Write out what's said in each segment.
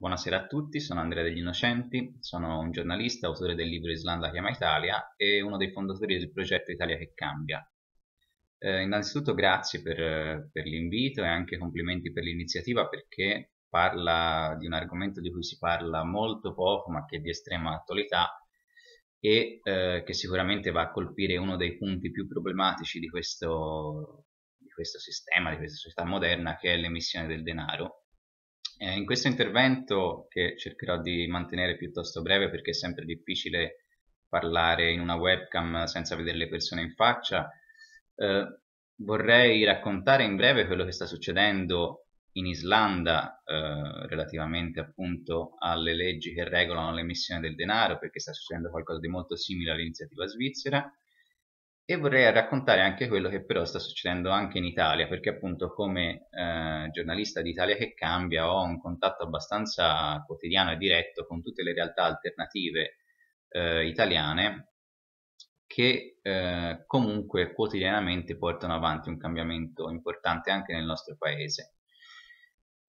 Buonasera a tutti, sono Andrea Degl'Innocenti, sono un giornalista, autore del libro Islanda Chiama Italia e uno dei fondatori del progetto Italia che cambia. Innanzitutto grazie per l'invito e anche complimenti per l'iniziativa, perché parla di un argomento di cui si parla molto poco ma che è di estrema attualità e che sicuramente va a colpire uno dei punti più problematici di questo sistema, di questa società moderna, che è l'emissione del denaro. In questo intervento, che cercherò di mantenere piuttosto breve perché è sempre difficile parlare in una webcam senza vedere le persone in faccia, vorrei raccontare in breve quello che sta succedendo in Islanda relativamente appunto alle leggi che regolano l'emissione del denaro, perché sta succedendo qualcosa di molto simile all'iniziativa svizzera, e vorrei raccontare anche quello che però sta succedendo anche in Italia, perché appunto come giornalista di Italia che cambia ho un contatto abbastanza quotidiano e diretto con tutte le realtà alternative italiane che comunque quotidianamente portano avanti un cambiamento importante anche nel nostro paese.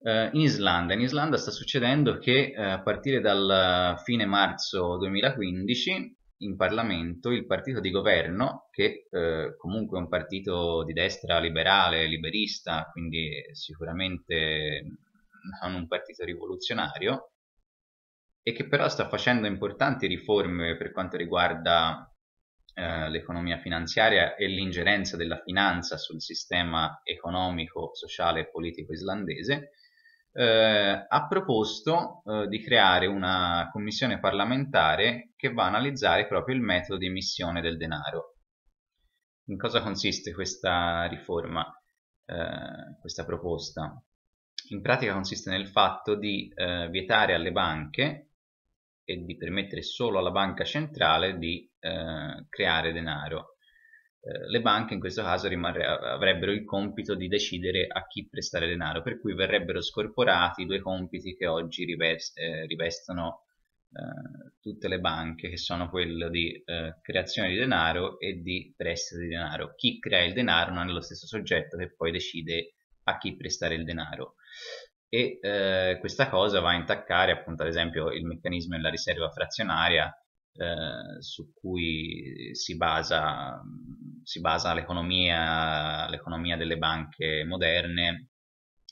In Islanda sta succedendo che a partire dal fine marzo 2015 in Parlamento il partito di governo, che comunque è un partito di destra liberale, liberista, quindi sicuramente non un partito rivoluzionario, e che però sta facendo importanti riforme per quanto riguarda l'economia finanziaria e l'ingerenza della finanza sul sistema economico, sociale e politico islandese, ha proposto di creare una commissione parlamentare che va a analizzare proprio il metodo di emissione del denaro. In cosa consiste questa riforma, questa proposta? In pratica consiste nel fatto di vietare alle banche e di permettere solo alla banca centrale di creare denaro. Le banche in questo caso avrebbero il compito di decidere a chi prestare denaro, per cui verrebbero scorporati due compiti che oggi rivestono tutte le banche, che sono quello di creazione di denaro e di prestito di denaro. Chi crea il denaro non è lo stesso soggetto che poi decide a chi prestare il denaro, e questa cosa va a intaccare appunto ad esempio il meccanismo della riserva frazionaria su cui si basa l'economia delle banche moderne,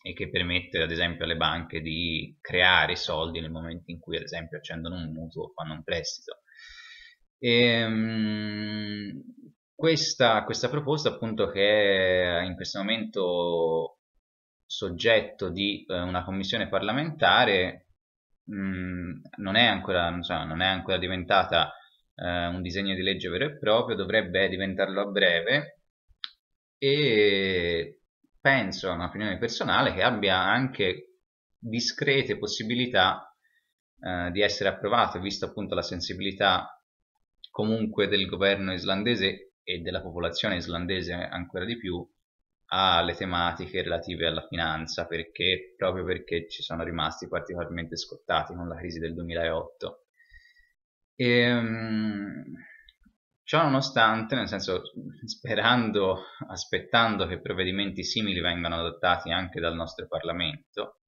e che permette ad esempio alle banche di creare soldi nel momento in cui ad esempio accendono un mutuo o fanno un prestito. Questa proposta appunto, che è in questo momento soggetto di una commissione parlamentare, non è ancora diventata un disegno di legge vero e proprio, dovrebbe diventarlo a breve, e penso, a un'opinione personale, che abbia anche discrete possibilità di essere approvato, visto appunto la sensibilità comunque del governo islandese e della popolazione islandese ancora di più alle tematiche relative alla finanza, perché proprio perché ci sono rimasti particolarmente scottati con la crisi del 2008. Ciò nonostante, nel senso, aspettando che provvedimenti simili vengano adottati anche dal nostro Parlamento,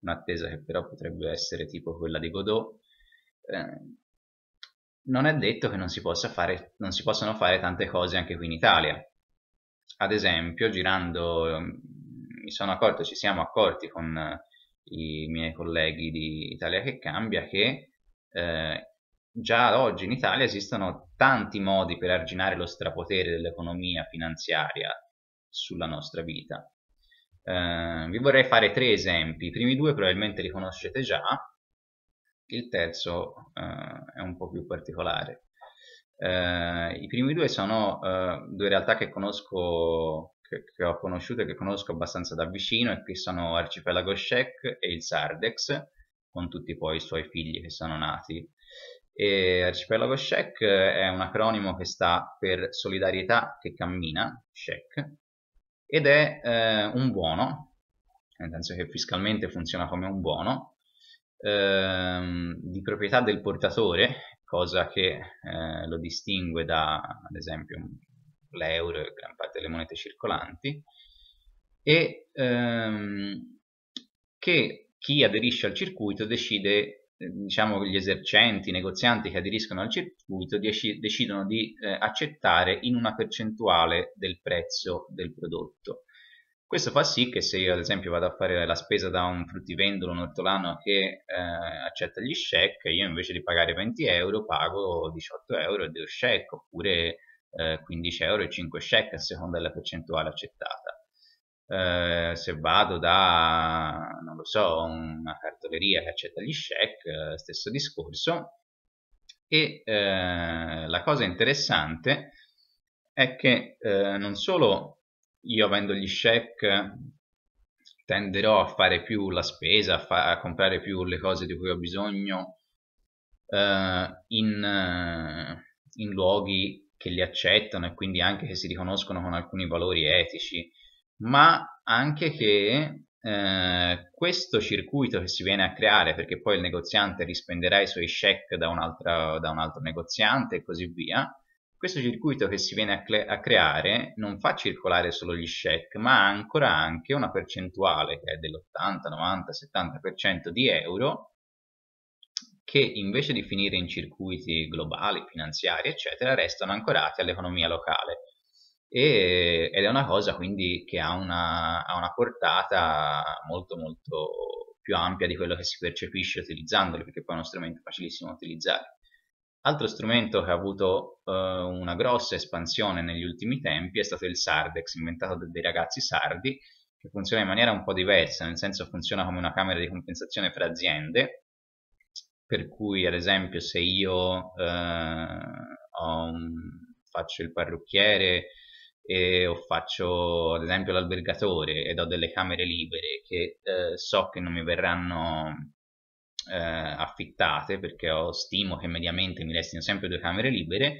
un'attesa che però potrebbe essere tipo quella di Godot, non è detto che non si possano fare tante cose anche qui in Italia. Ad esempio, ci siamo accorti con i miei colleghi di Italia che cambia che già oggi in Italia esistono tanti modi per arginare lo strapotere dell'economia finanziaria sulla nostra vita. Vi vorrei fare tre esempi, i primi due probabilmente li conoscete già, il terzo è un po' più particolare. I primi due sono due realtà che ho conosciuto e che conosco abbastanza da vicino, e che sono Arcipelago SCEC e il Sardex, con tutti poi i suoi figli che sono nati. E Arcipelago SCEC è un acronimo che sta per Solidarietà che cammina, SCEC, ed è un buono, nel senso che fiscalmente funziona come un buono, di proprietà del portatore, cosa che lo distingue da, ad esempio, l'euro e gran parte delle monete circolanti, e che chi aderisce al circuito decide, diciamo gli esercenti, i negozianti che aderiscono al circuito decidono di accettare in una percentuale del prezzo del prodotto. Questo fa sì che se io ad esempio vado a fare la spesa da un fruttivendolo, un ortolano che accetta gli SCEC, io invece di pagare 20 euro pago 18 euro e 2 SCEC, oppure 15 euro e 5 SCEC a seconda della percentuale accettata. Se vado da, non lo so, una cartoleria che accetta gli SCEC, stesso discorso. E la cosa interessante è che non solo io avendo gli SCEC tenderò a fare più la spesa, a comprare più le cose di cui ho bisogno in luoghi che li accettano e quindi anche che si riconoscono con alcuni valori etici, ma anche che questo circuito che si viene a creare, perché poi il negoziante rispenderà i suoi SCEC da un altro negoziante e così via, questo circuito che si viene a creare non fa circolare solo gli SCEC, ma ancora anche una percentuale che è dell'80, 90, 70% di euro, che invece di finire in circuiti globali, finanziari, eccetera, restano ancorati all'economia locale. Ed è una cosa quindi che ha una portata molto molto più ampia di quello che si percepisce utilizzandoli, perché poi è uno strumento facilissimo da utilizzare. Altro strumento che ha avuto una grossa espansione negli ultimi tempi è stato il Sardex, inventato dai ragazzi sardi, che funziona in maniera un po' diversa, nel senso funziona come una camera di compensazione per aziende, per cui ad esempio se io faccio il parrucchiere, o faccio ad esempio l'albergatore ed ho delle camere libere che so che non mi verranno affittate, perché stimo che mediamente mi restino sempre 2 camere libere,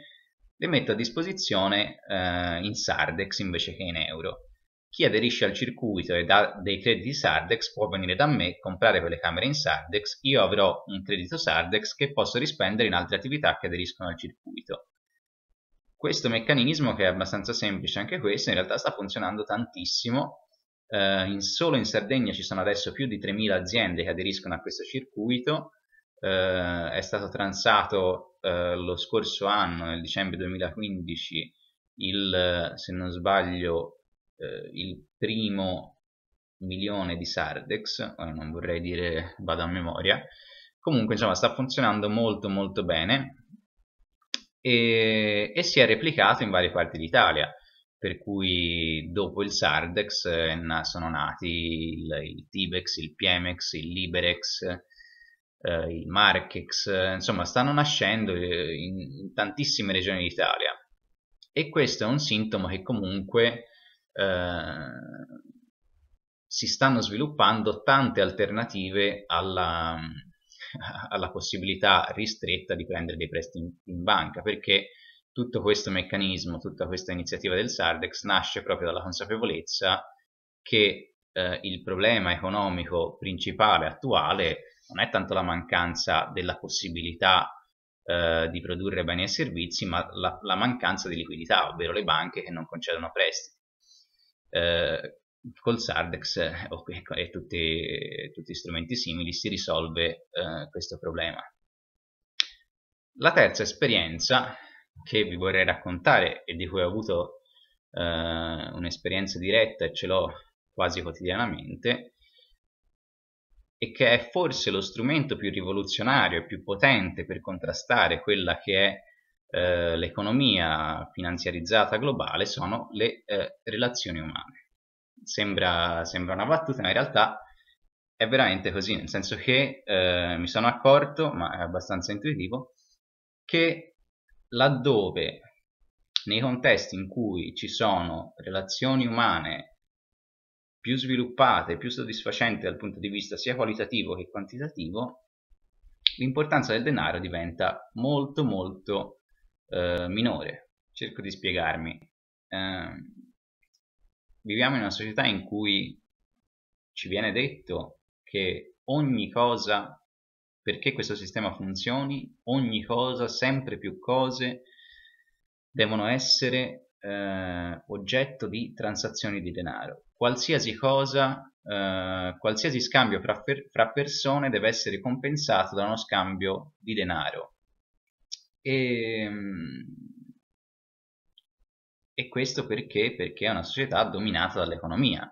le metto a disposizione in Sardex invece che in euro. Chi aderisce al circuito e dà dei crediti Sardex può venire da me, comprare quelle camere in Sardex, io avrò un credito Sardex che posso rispendere in altre attività che aderiscono al circuito. Questo meccanismo, che è abbastanza semplice anche questo, in realtà sta funzionando tantissimo. Solo in Sardegna ci sono adesso più di 3.000 aziende che aderiscono a questo circuito. È stato transato lo scorso anno, nel dicembre 2015, se non sbaglio, il primo milione di Sardex. Non vorrei dire, vado a memoria. Comunque, insomma, sta funzionando molto molto bene. E si è replicato in varie parti d'Italia, per cui dopo il Sardex sono nati il TiBex, il PMex, il Liberex, il Markex, insomma stanno nascendo in tantissime regioni d'Italia, e questo è un sintomo che comunque si stanno sviluppando tante alternative alla possibilità ristretta di prendere dei prestiti in banca, perché tutto questo meccanismo, tutta questa iniziativa del Sardex nasce proprio dalla consapevolezza che il problema economico principale attuale non è tanto la mancanza della possibilità di produrre beni e servizi, ma la mancanza di liquidità, ovvero le banche che non concedono prestiti. Col Sardex e tutti strumenti simili si risolve questo problema. La terza esperienza che vi vorrei raccontare, e di cui ho avuto un'esperienza diretta e ce l'ho quasi quotidianamente, e che è forse lo strumento più rivoluzionario e più potente per contrastare quella che è l'economia finanziarizzata globale, sono le relazioni umane. Sembra una battuta, ma in realtà è veramente così, nel senso che mi sono accorto, ma è abbastanza intuitivo, che laddove nei contesti in cui ci sono relazioni umane più sviluppate, più soddisfacenti dal punto di vista sia qualitativo che quantitativo, l'importanza del denaro diventa molto molto minore. Cerco di spiegarmi. Viviamo in una società in cui ci viene detto che ogni cosa, perché questo sistema funzioni, ogni cosa, sempre più cose, devono essere oggetto di transazioni di denaro. Qualsiasi cosa qualsiasi scambio fra persone deve essere compensato da uno scambio di denaro. E questo perché? Perché è una società dominata dall'economia.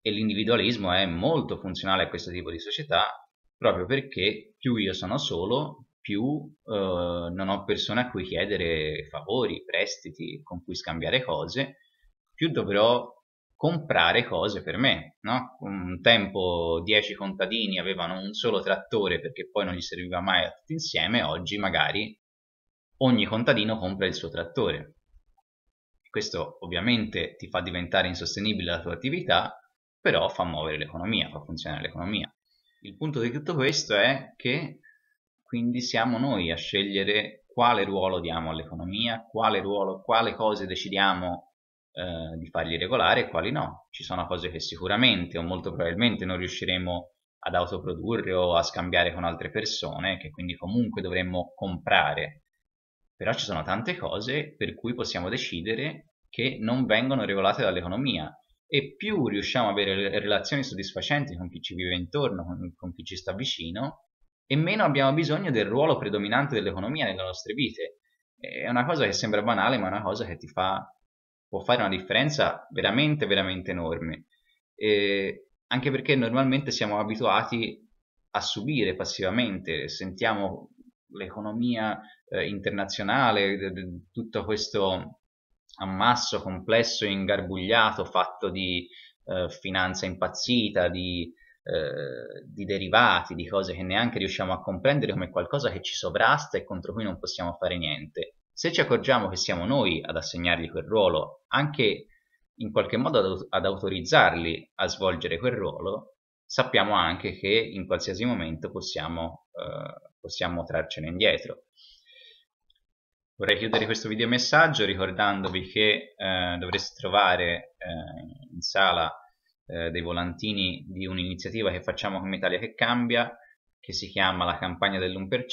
E l'individualismo è molto funzionale a questo tipo di società, proprio perché più io sono solo, più non ho persone a cui chiedere favori, prestiti, con cui scambiare cose, più dovrò comprare cose per me, no? Un tempo 10 contadini avevano un solo trattore perché poi non gli serviva mai a tutti insieme, oggi magari ogni contadino compra il suo trattore. Questo ovviamente ti fa diventare insostenibile la tua attività, però fa muovere l'economia, fa funzionare l'economia. Il punto di tutto questo è che quindi siamo noi a scegliere quale ruolo diamo all'economia, quale cose decidiamo di fargli regolare e quali no. Ci sono cose che sicuramente o molto probabilmente non riusciremo ad autoprodurre o a scambiare con altre persone, che quindi comunque dovremmo comprare, però ci sono tante cose per cui possiamo decidere che non vengono regolate dall'economia, e più riusciamo a avere relazioni soddisfacenti con chi ci vive intorno, con chi ci sta vicino, e meno abbiamo bisogno del ruolo predominante dell'economia nelle nostre vite. È una cosa che sembra banale, ma è una cosa che ti può fare una differenza veramente veramente enorme, anche perché normalmente siamo abituati a subire passivamente, sentiamo l'economia internazionale, tutto questo ammasso complesso e ingarbugliato fatto di finanza impazzita, di derivati, di cose che neanche riusciamo a comprendere, come qualcosa che ci sovrasta e contro cui non possiamo fare niente. Se ci accorgiamo che siamo noi ad assegnargli quel ruolo, anche in qualche modo ad autorizzarli a svolgere quel ruolo, sappiamo anche che in qualsiasi momento possiamo trarcene indietro. Vorrei chiudere questo video messaggio ricordandovi che dovreste trovare in sala dei volantini di un'iniziativa che facciamo come Italia che cambia, che si chiama la campagna dell'1%,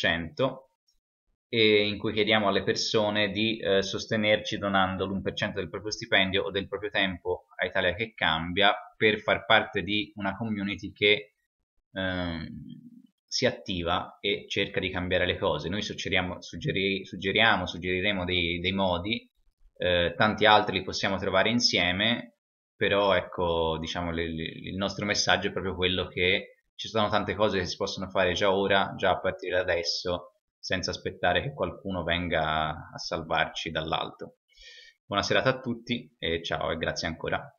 e in cui chiediamo alle persone di sostenerci donando l'1% del proprio stipendio o del proprio tempo a Italia che cambia, per far parte di una community che si attiva e cerca di cambiare le cose. Noi suggeriremo dei modi, tanti altri li possiamo trovare insieme, però ecco, diciamo, il nostro messaggio è proprio quello che ci sono tante cose che si possono fare già ora, già a partire da adesso, senza aspettare che qualcuno venga a salvarci dall'alto. Buona serata a tutti e ciao e grazie ancora.